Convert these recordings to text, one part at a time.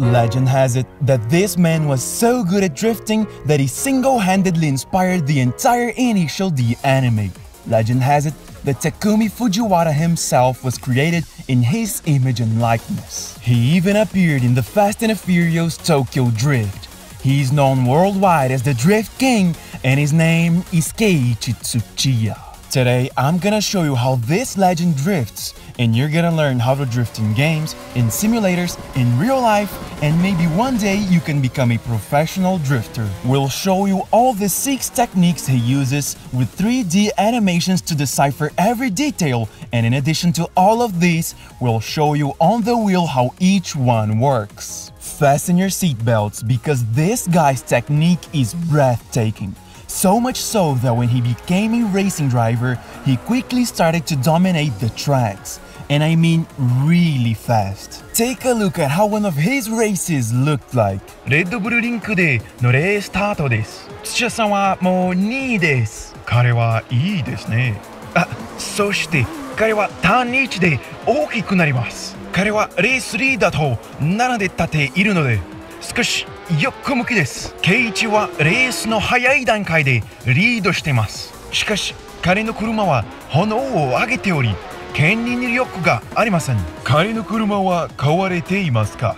Legend has it that this man was so good at drifting that he single-handedly inspired the entire Initial D anime. Legend has it that Takumi Fujiwara himself was created in his image and likeness. He even appeared in the Fast and Furious Tokyo Drift. He is known worldwide as the Drift King and his name is Keiichi Tsuchiya. Today I'm gonna show you how this legend drifts and you're gonna learn how to drift in games, in simulators, in real life, and maybe one day you can become a professional drifter. We'll show you all the 6 techniques he uses with 3D animations to decipher every detail, and in addition to all of these, we'll show you on the wheel how each one works. Fasten your seatbelts because this guy's technique is breathtaking. So much so that when he became a racing driver, he quickly started to dominate the tracks. And I mean really fast. Take a look at how one of his races looked like. Red Bull Rinkでのレーススタートです。土屋さんはもう2位です。彼はいいですね。あ、そして彼はターン1で大きくなります。彼はレースリーダーと7で立っているので、少し横向きです。ケイチはレースの早い段階でリードしています。しかし彼の車は炎を上げており、牽引力がありません。彼の車は買われていますか？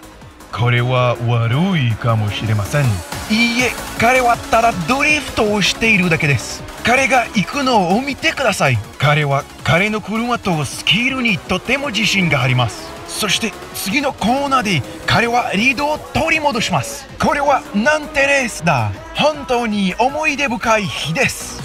これは悪いかもしれません。いいえ、彼はただドリフトをしているだけです。彼が行くのを見てください。彼は彼の車とスキルにとても自信があります。そして次のコーナーで彼はリードを取り戻します。これはなんてレースだ。本当に思い出深い日です。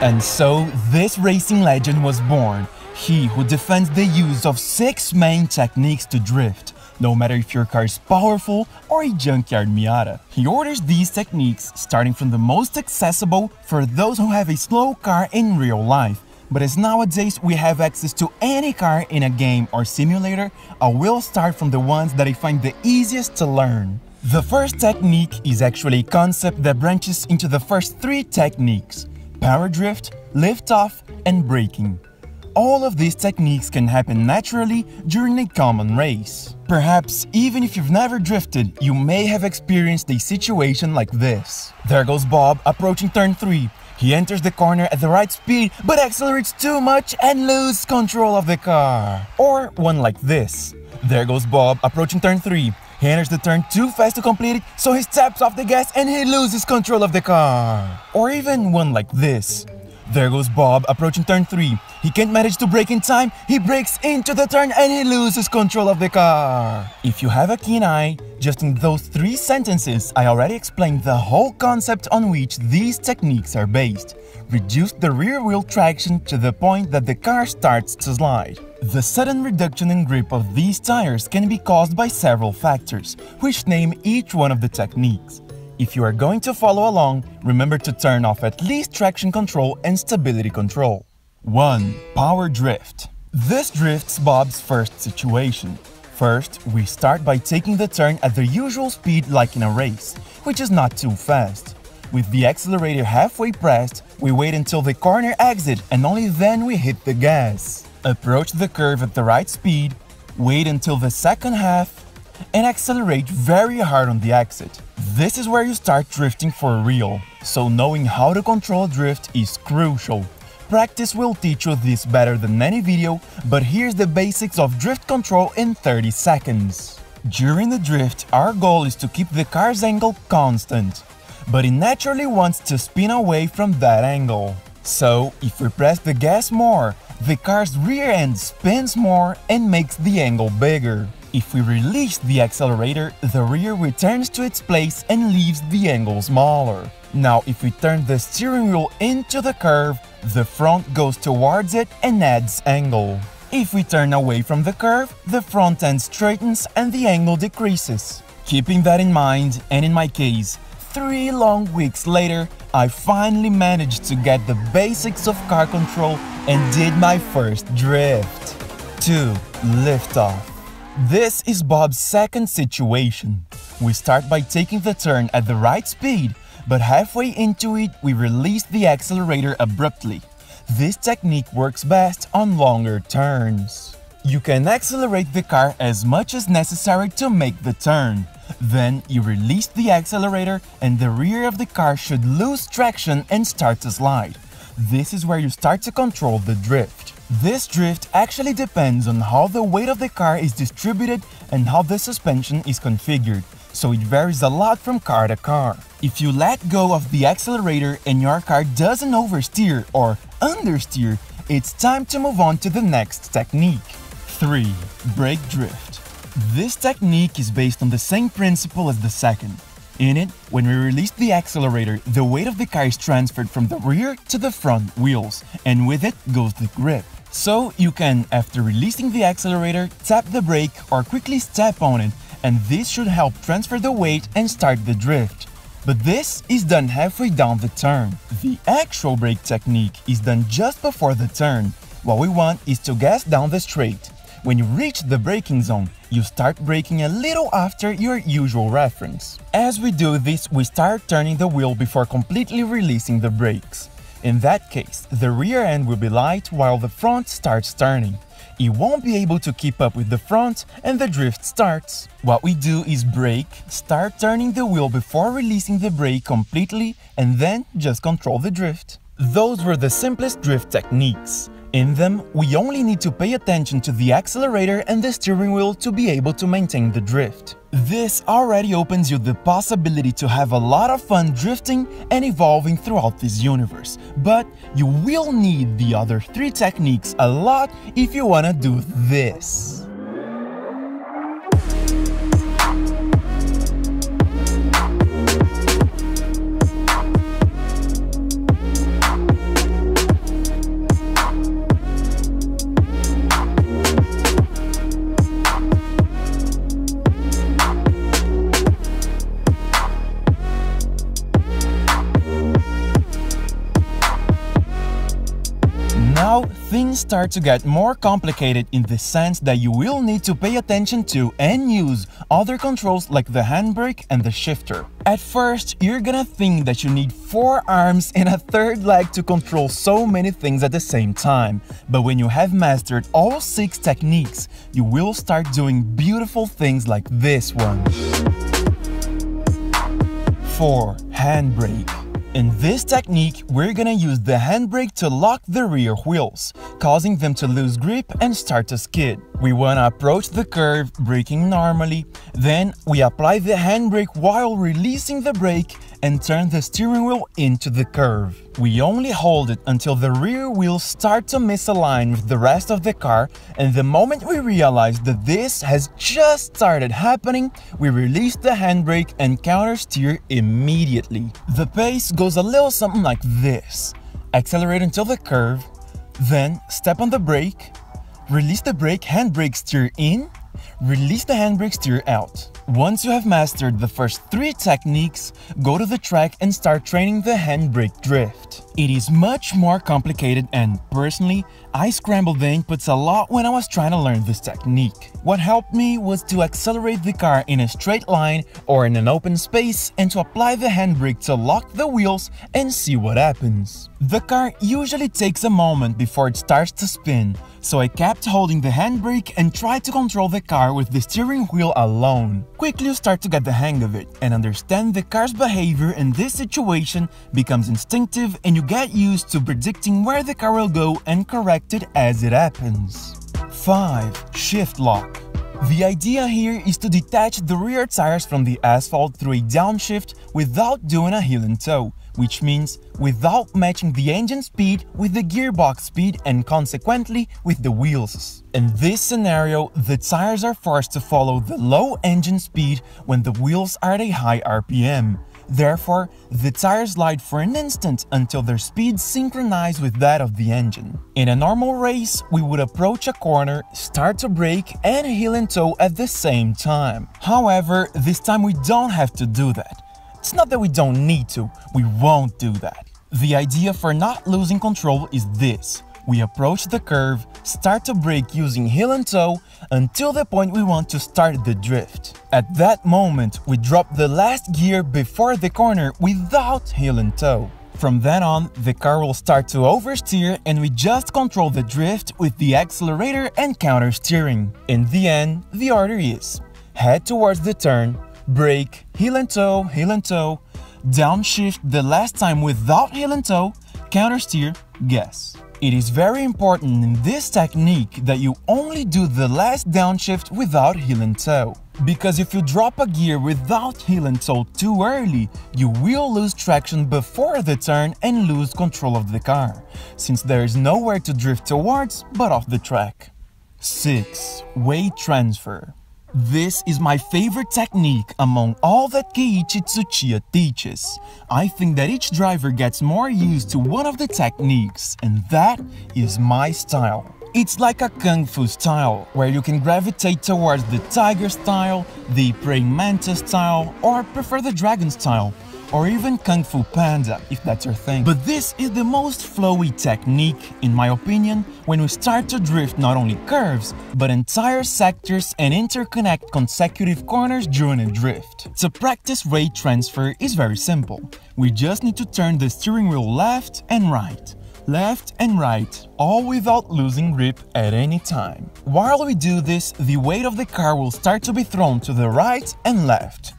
And so this racing legend was born. He who defends the use of 6 main techniques to drift, no matter if your car is powerful or a junkyard Miata. He orders these techniques starting from the most accessible for those who have a slow car in real life. But as nowadays we have access to any car in a game or simulator, I will start from the ones that I find the easiest to learn. The first technique is actually a concept that branches into the first 3 techniques: power drift, liftoff, and braking. All of these techniques can happen naturally during a common race. Perhaps even if you've never drifted, you may have experienced a situation like this. There goes Bob approaching turn 3. He enters the corner at the right speed, but accelerates too much and loses control of the car. Or one like this. There goes Bob approaching turn 3. He enters the turn too fast to complete it, so he steps off the gas and he loses control of the car. Or even one like this. There goes Bob approaching turn 3. He can't manage to brake in time, he breaks into the turn and he loses control of the car. If you have a keen eye, just in those 3 sentences, I already explained the whole concept on which these techniques are based. Reduce the rear wheel traction to the point that the car starts to slide. The sudden reduction in grip of these tires can be caused by several factors, which name each one of the techniques. If you are going to follow along, remember to turn off at least traction control and stability control. 1. Power drift. This drifts Bob's first situation. First, we start by taking the turn at the usual speed like in a race, which is not too fast. With the accelerator halfway pressed, we wait until the corner exit and only then we hit the gas. Approach the curve at the right speed, wait until the second half, and accelerate very hard on the exit. This is where you start drifting for real, so knowing how to control drift is crucial. Practice will teach you this better than any video, but here's the basics of drift control in 30 seconds. During the drift, our goal is to keep the car's angle constant, but it naturally wants to spin away from that angle. So, if we press the gas more, the car's rear end spins more and makes the angle bigger. If we release the accelerator, the rear returns to its place and leaves the angle smaller. Now, if we turn the steering wheel into the curve, the front goes towards it and adds angle. If we turn away from the curve, the front end straightens and the angle decreases. Keeping that in mind, and in my case, 3 long weeks later, I finally managed to get the basics of car control and did my first drift. 2. Liftoff. This is Bob's second situation. We start by taking the turn at the right speed, but halfway into it, we release the accelerator abruptly. This technique works best on longer turns. You can accelerate the car as much as necessary to make the turn. Then you release the accelerator and the rear of the car should lose traction and start to slide. This is where you start to control the drift. This drift actually depends on how the weight of the car is distributed and how the suspension is configured, so it varies a lot from car to car. If you let go of the accelerator and your car doesn't oversteer or understeer, it's time to move on to the next technique. 3. Brake drift. This technique is based on the same principle as the second. In it, when we release the accelerator, the weight of the car is transferred from the rear to the front wheels, and with it goes the grip. So you can, after releasing the accelerator, tap the brake or quickly step on it, and this should help transfer the weight and start the drift. But this is done halfway down the turn. The actual brake technique is done just before the turn. What we want is to gas down the straight. When you reach the braking zone, you start braking a little after your usual reference. As we do this, we start turning the wheel before completely releasing the brakes. In that case, the rear end will be light while the front starts turning. It won't be able to keep up with the front and the drift starts. What we do is brake, start turning the wheel before releasing the brake completely, and then just control the drift. Those were the simplest drift techniques. In them, we only need to pay attention to the accelerator and the steering wheel to be able to maintain the drift. This already opens you the possibility to have a lot of fun drifting and evolving throughout this universe, but you will need the other three techniques a lot if you wanna do this. Now, things start to get more complicated in the sense that you will need to pay attention to and use other controls like the handbrake and the shifter. At first, you're gonna think that you need 4 arms and a third leg to control so many things at the same time. But when you have mastered all 6 techniques, you will start doing beautiful things like this one. 4. Handbrake. In this technique, we're gonna use the handbrake to lock the rear wheels, causing them to lose grip and start to skid. We wanna approach the curve, braking normally, then we apply the handbrake while releasing the brake and turn the steering wheel into the curve. We only hold it until the rear wheels start to misalign with the rest of the car, and the moment we realize that this has just started happening, we release the handbrake and countersteer immediately. The pace goes a little something like this. Accelerate until the curve, then step on the brake, release the brake, handbrake, steer in, release the handbrake, steer out. Once you have mastered the first 3 techniques, go to the track and start training the handbrake drift. It is much more complicated and, personally, I scrambled the inputs a lot when I was trying to learn this technique. What helped me was to accelerate the car in a straight line or in an open space and to apply the handbrake to lock the wheels and see what happens. The car usually takes a moment before it starts to spin, so I kept holding the handbrake and tried to control the car with the steering wheel alone. Quickly you start to get the hang of it and understand the car's behavior in this situation becomes instinctive and you get used to predicting where the car will go and correct it as it happens. 5. Shift lock. The idea here is to detach the rear tires from the asphalt through a downshift without doing a heel and toe, which means without matching the engine speed with the gearbox speed and consequently with the wheels. In this scenario, the tires are forced to follow the low engine speed when the wheels are at a high RPM. Therefore, the tires slide for an instant until their speeds synchronize with that of the engine. In a normal race, we would approach a corner, start to brake and heel and toe at the same time. However, this time we don't have to do that. It's not that we don't need to, we won't do that. The idea for not losing control is this. We approach the curve, start to brake using heel and toe until the point we want to start the drift. At that moment, we drop the last gear before the corner without heel and toe. From then on, the car will start to oversteer and we just control the drift with the accelerator and counter steering. In the end, the order is head towards the turn, brake, heel and toe, downshift the last time without heel and toe, counter steer, gas. It is very important in this technique that you only do the last downshift without heel and toe, because if you drop a gear without heel and toe too early, you will lose traction before the turn and lose control of the car, since there is nowhere to drift towards but off the track. 6. Weight transfer. This is my favorite technique among all that Keiichi Tsuchiya teaches. I think that each driver gets more used to one of the techniques, and that is my style. It's like a kung fu style, where you can gravitate towards the tiger style, the praying mantis style, or prefer the dragon style, or even kung fu panda, if that's your thing. But this is the most flowy technique, in my opinion, when we start to drift not only curves, but entire sectors and interconnect consecutive corners during a drift. To practice weight transfer is very simple. We just need to turn the steering wheel left and right, all without losing grip at any time. While we do this, the weight of the car will start to be thrown to the right and left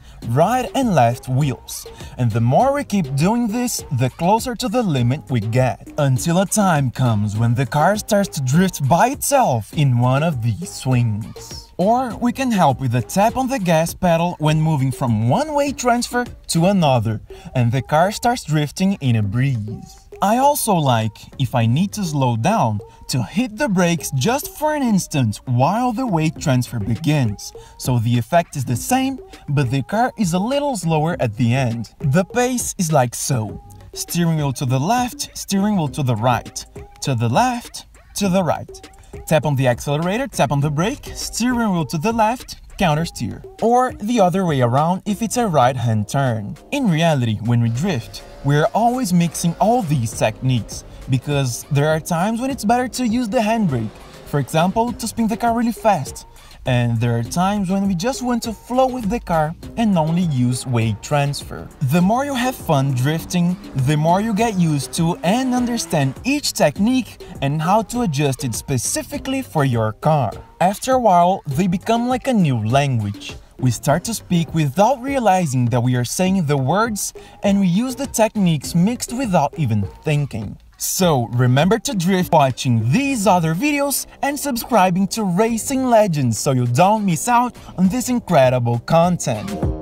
wheels. And the more we keep doing this, the closer to the limit we get, until a time comes when the car starts to drift by itself in one of these swings. Or we can help with a tap on the gas pedal when moving from one weight transfer to another, and the car starts drifting in a breeze. I also like, if I need to slow down, to hit the brakes just for an instant while the weight transfer begins, so the effect is the same, but the car is a little slower at the end. The pace is like so: steering wheel to the left, steering wheel to the right, to the left, to the right. Tap on the accelerator, tap on the brake, steering wheel to the left, counter steer. Or the other way around if it's a right-hand turn. In reality, when we drift, we're always mixing all these techniques, because there are times when it's better to use the handbrake, for example, to spin the car really fast. And there are times when we just want to flow with the car and only use weight transfer. The more you have fun drifting, the more you get used to and understand each technique and how to adjust it specifically for your car. After a while, they become like a new language. We start to speak without realizing that we are saying the words, and we use the techniques mixed without even thinking. So, remember to drift watching these other videos and subscribing to Racing Legends so you don't miss out on this incredible content.